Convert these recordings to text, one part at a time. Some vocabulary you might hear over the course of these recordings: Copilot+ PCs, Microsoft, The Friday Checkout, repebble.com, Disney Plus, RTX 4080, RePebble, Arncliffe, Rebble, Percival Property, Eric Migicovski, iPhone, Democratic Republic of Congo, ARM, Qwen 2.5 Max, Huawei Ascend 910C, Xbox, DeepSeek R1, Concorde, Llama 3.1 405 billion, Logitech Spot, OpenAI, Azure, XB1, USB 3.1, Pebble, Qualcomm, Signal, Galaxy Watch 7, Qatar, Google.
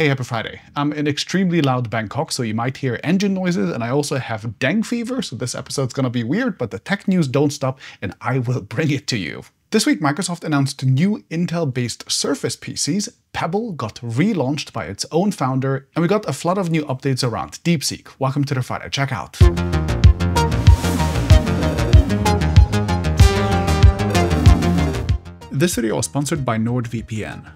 Hey, happy Friday. I'm in extremely loud Bangkok, so you might hear engine noises, and I also have dengue fever, so this episode's gonna be weird, but the tech news don't stop, and I will bring it to you. This week, Microsoft announced new Intel-based Surface PCs. Pebble got relaunched by its own founder, and we got a flood of new updates around DeepSeek. Welcome to the Friday Checkout. This video was sponsored by NordVPN.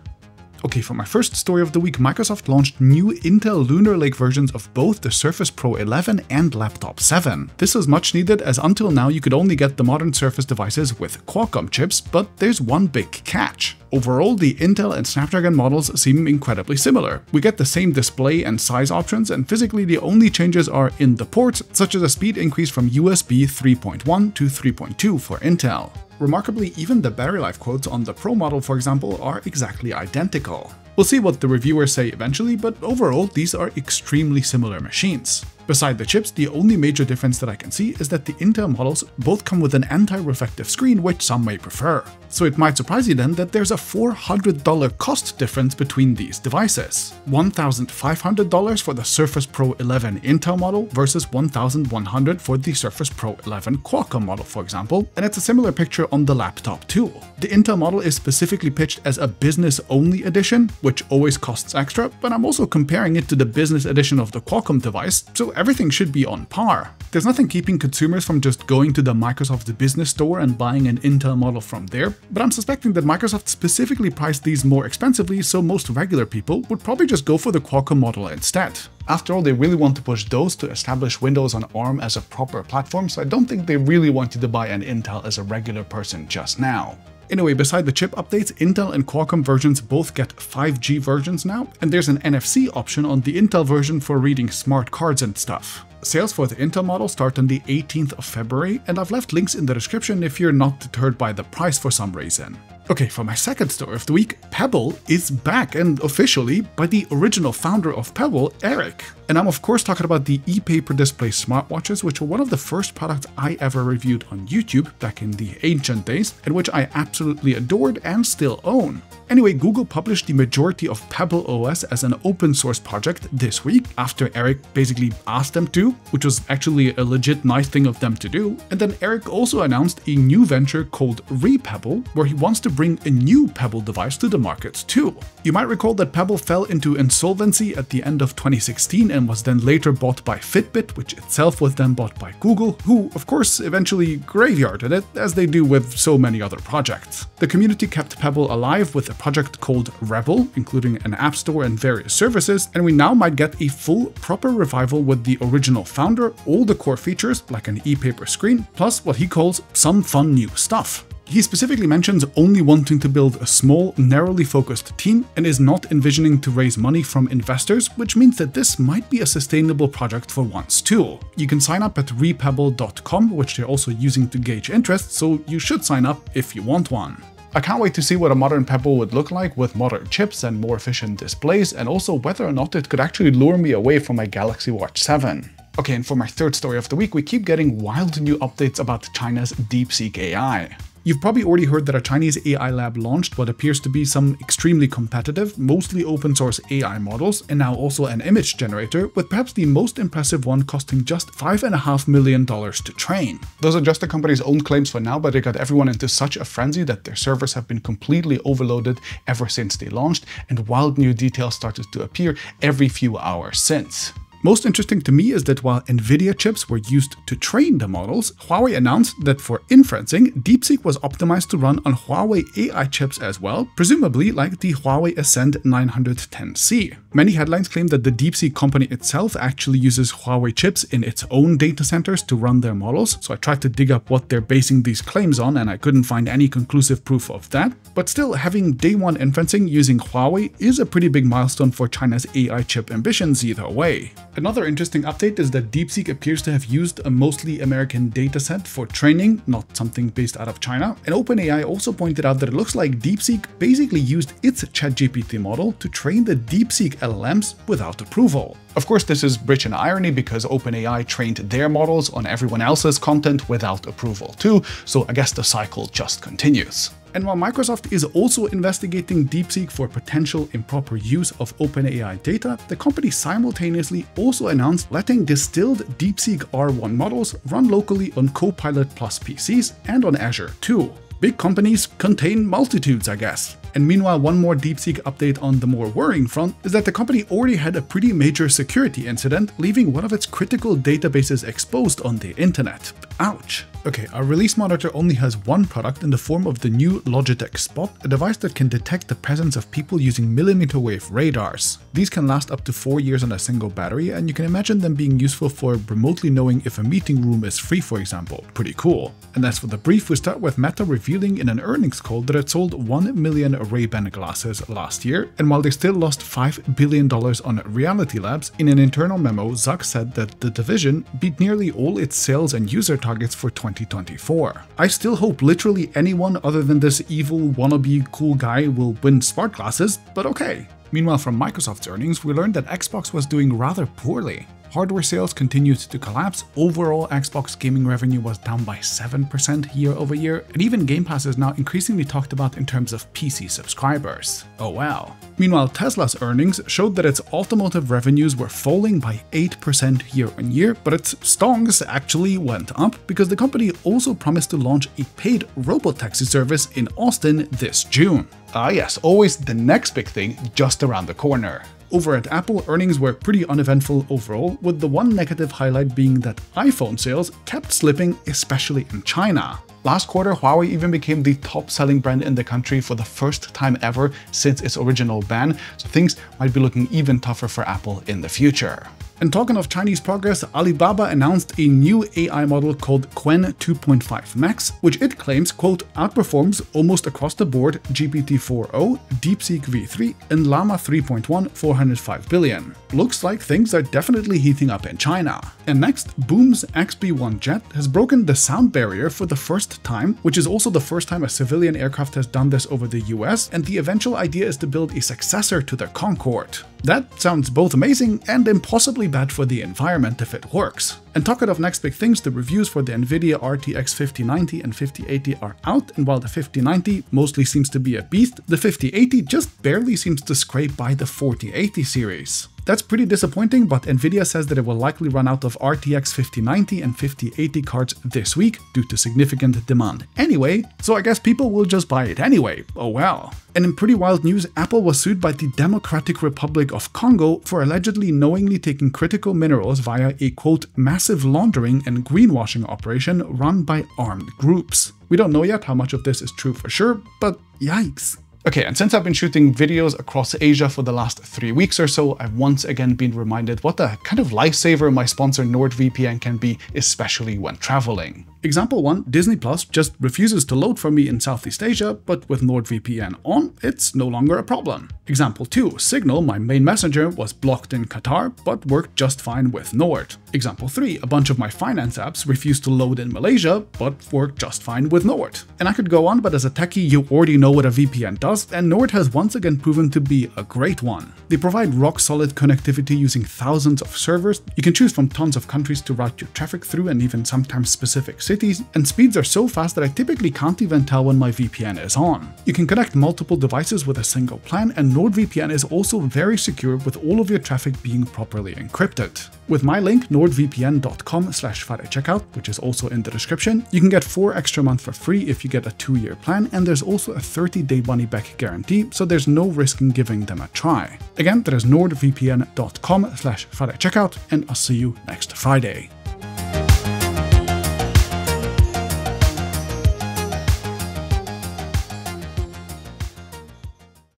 Okay, for my first story of the week, Microsoft launched new Intel Lunar Lake versions of both the Surface Pro 11 and Laptop 7. This was much needed, as until now you could only get the modern Surface devices with Qualcomm chips, but there's one big catch. Overall, the Intel and Snapdragon models seem incredibly similar. We get the same display and size options, and physically the only changes are in the ports, such as a speed increase from USB 3.1 to 3.2 for Intel. Remarkably, even the battery life quotes on the Pro model, for example, are exactly identical. We'll see what the reviewers say eventually, but overall, these are extremely similar machines. Beside the chips, the only major difference that I can see is that the Intel models both come with an anti-reflective screen, which some may prefer. So it might surprise you then that there's a $400 cost difference between these devices. $1,500 for the Surface Pro 11 Intel model versus $1,100 for the Surface Pro 11 Qualcomm model, for example, and it's a similar picture on the laptop too. The Intel model is specifically pitched as a business-only edition, which always costs extra, but I'm also comparing it to the business edition of the Qualcomm device, so everything should be on par. There's nothing keeping consumers from just going to the Microsoft business store and buying an Intel model from there, but I'm suspecting that Microsoft specifically priced these more expensively, so most regular people would probably just go for the Qualcomm model instead. After all, they really want to push those to establish Windows on ARM as a proper platform, so I don't think they really want you to buy an Intel as a regular person just now. Anyway, beside the chip updates, Intel and Qualcomm versions both get 5G versions now, and there's an NFC option on the Intel version for reading smart cards and stuff. Sales for the Intel model start on the 18th of February, and I've left links in the description if you're not deterred by the price for some reason. Okay, for my second story of the week, Pebble is back, and officially by the original founder of Pebble, Eric. And I'm of course talking about the e-paper display smartwatches, which were one of the first products I ever reviewed on YouTube back in the ancient days, and which I absolutely adored and still own. Anyway, Google published the majority of Pebble OS as an open source project this week, after Eric basically asked them to, which was actually a legit nice thing of them to do. And then Eric also announced a new venture called RePebble, where he wants to bring a new Pebble device to the market too. You might recall that Pebble fell into insolvency at the end of 2016 and was then later bought by Fitbit, which itself was then bought by Google, who of course eventually graveyarded it, as they do with so many other projects. The community kept Pebble alive with a project called Rebble, including an app store and various services, and we now might get a full proper revival with the original founder, all the core features like an e-paper screen, plus what he calls some fun new stuff. He specifically mentions only wanting to build a small, narrowly focused team and is not envisioning to raise money from investors, which means that this might be a sustainable project for once too. You can sign up at repebble.com, which they're also using to gauge interest, so you should sign up if you want one. I can't wait to see what a modern Pebble would look like with modern chips and more efficient displays, and also whether or not it could actually lure me away from my Galaxy Watch 7. Okay, and for my third story of the week, we keep getting wild new updates about China's DeepSeek AI. You've probably already heard that a Chinese AI lab launched what appears to be some extremely competitive, mostly open source AI models, and now also an image generator, with perhaps the most impressive one costing just $5.5 million to train. Those are just the company's own claims for now, but they got everyone into such a frenzy that their servers have been completely overloaded ever since they launched, and wild new details started to appear every few hours since. Most interesting to me is that while Nvidia chips were used to train the models, Huawei announced that for inferencing, DeepSeek was optimized to run on Huawei AI chips as well, presumably like the Huawei Ascend 910C. Many headlines claim that the DeepSeek company itself actually uses Huawei chips in its own data centers to run their models, so I tried to dig up what they're basing these claims on and I couldn't find any conclusive proof of that. But still, having day one inferencing using Huawei is a pretty big milestone for China's AI chip ambitions either way. Another interesting update is that DeepSeek appears to have used a mostly American dataset for training, not something based out of China, and OpenAI also pointed out that it looks like DeepSeek basically used its ChatGPT model to train the DeepSeek LLMs without approval. Of course, this is rich in irony because OpenAI trained their models on everyone else's content without approval too, so I guess the cycle just continues. And while Microsoft is also investigating DeepSeek for potential improper use of OpenAI data, the company simultaneously also announced letting distilled DeepSeek R1 models run locally on Copilot+ PCs and on Azure too. Big companies contain multitudes, I guess. And meanwhile, one more DeepSeek update on the more worrying front is that the company already had a pretty major security incident, leaving one of its critical databases exposed on the internet. Ouch. Okay, our release monitor only has one product in the form of the new Logitech Spot, a device that can detect the presence of people using millimeter wave radars. These can last up to 4 years on a single battery, and you can imagine them being useful for remotely knowing if a meeting room is free, for example. Pretty cool. And as for the brief, we start with Meta revealing in an earnings call that it sold 1 million Ray-Ban glasses last year, and while they still lost $5 billion on Reality Labs, in an internal memo, Zuck said that the division beat nearly all its sales and user targets for 2024. I still hope literally anyone other than this evil wannabe cool guy will win smart glasses, but okay. Meanwhile, from Microsoft's earnings, we learned that Xbox was doing rather poorly. Hardware sales continued to collapse, overall Xbox gaming revenue was down by 7% year over year, and even Game Pass is now increasingly talked about in terms of PC subscribers. Oh well. Meanwhile, Tesla's earnings showed that its automotive revenues were falling by 8% year on year, but its stongs actually went up because the company also promised to launch a paid robotaxi service in Austin this June. Ah yes, always the next big thing just around the corner. Over at Apple, earnings were pretty uneventful overall, with the one negative highlight being that iPhone sales kept slipping, especially in China. Last quarter, Huawei even became the top-selling brand in the country for the first time ever since its original ban, so things might be looking even tougher for Apple in the future. And talking of Chinese progress, Alibaba announced a new AI model called Qwen 2.5 Max, which it claims, quote, outperforms almost across the board GPT-4o, DeepSeek V3, and Llama 3.1 405 billion. Looks like things are definitely heating up in China. And next, Boom's XB1 jet has broken the sound barrier for the first time, which is also the first time a civilian aircraft has done this over the US, and the eventual idea is to build a successor to the Concorde. That sounds both amazing and impossibly bad for the environment if it works. And talking of next big things, the reviews for the Nvidia RTX 5090 and 5080 are out, and while the 5090 mostly seems to be a beast, the 5080 just barely seems to scrape by the 4080 series. That's pretty disappointing, but Nvidia says that it will likely run out of RTX 5090 and 5080 cards this week due to significant demand anyway, so I guess people will just buy it anyway. Oh well. And in pretty wild news, Apple was sued by the Democratic Republic of Congo for allegedly knowingly taking critical minerals via a, quote, massive laundering and greenwashing operation run by armed groups. We don't know yet how much of this is true for sure, but yikes. Okay, and since I've been shooting videos across Asia for the last 3 weeks or so, I've once again been reminded what a kind of lifesaver my sponsor NordVPN can be, especially when traveling. Example 1, Disney Plus just refuses to load for me in Southeast Asia, but with NordVPN on, it's no longer a problem. Example 2, Signal, my main messenger, was blocked in Qatar, but worked just fine with Nord. Example 3, a bunch of my finance apps refused to load in Malaysia, but worked just fine with Nord. And I could go on, but as a techie, you already know what a VPN does, and Nord has once again proven to be a great one. They provide rock-solid connectivity using thousands of servers. You can choose from tons of countries to route your traffic through, and even sometimes specific cities. And speeds are so fast that I typically can't even tell when my VPN is on. You can connect multiple devices with a single plan, and NordVPN is also very secure, with all of your traffic being properly encrypted. With my link nordvpn.com/Friday Checkout, which is also in the description, you can get 4 extra months for free if you get a 2-year plan, and there's also a 30-day money-back guarantee, so there's no risk in giving them a try. Again, that is nordvpn.com/Friday Checkout, and I'll see you next Friday.